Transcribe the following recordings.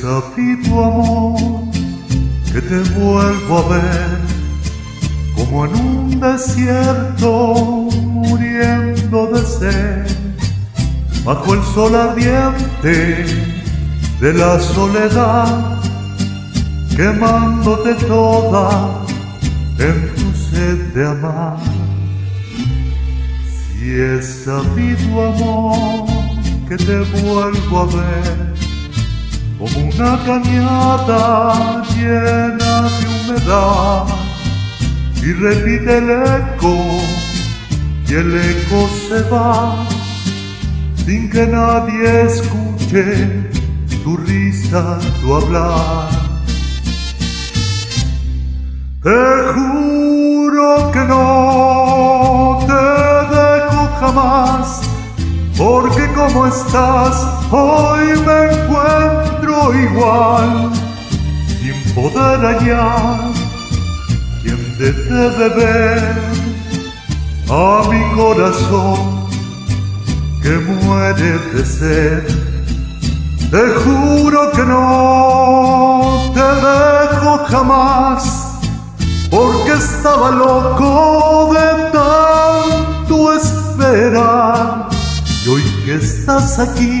să fii tu, amor, que te vuelvo a ver, como en un desierto muriendo de sed, bajo el sol ardiente de la soledad, quemándote toda en tu sed de amar. Si es sabido, amor, que te vuelvo a ver, como una cañada llena de humedad, y repite el eco, y el eco se va, sin que nadie escuche tu risa, tu hablar. Te juro que no te dejo jamás, porque como estás hoy me encuentro igual, sin poder hallar quien deje beber a mi corazón que muere de sed. Te juro que no te dejo jamás, porque estaba loco de tanto esperar, y hoy que estás aquí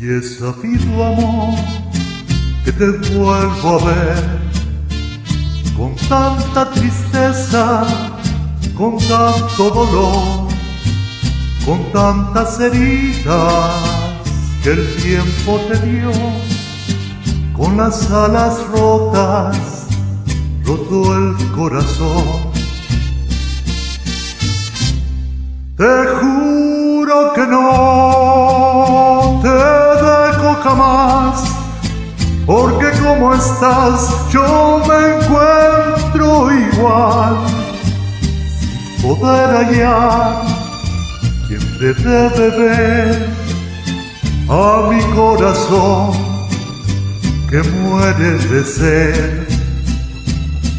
Si es sabido, amor, que te vuelvo a ver, con tanta tristeza, con tanto dolor, con tantas heridas que el tiempo te dio, con las alas rotas, roto el corazón. Te juro que no te jamás, porque como estás yo me encuentro igual, sin poder hallar quien te debe ver a mi corazón que muere de sed.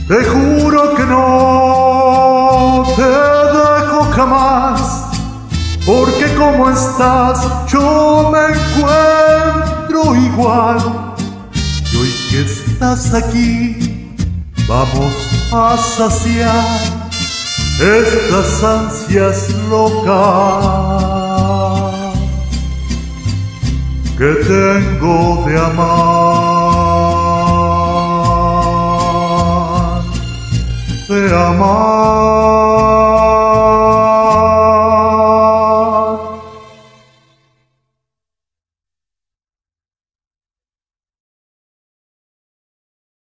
Te juro que no te dejo jamás, porque como estás yo me encuentro igual, y hoy que estás aquí vamos a saciar estas ansias locas que tengo de amar, de amar.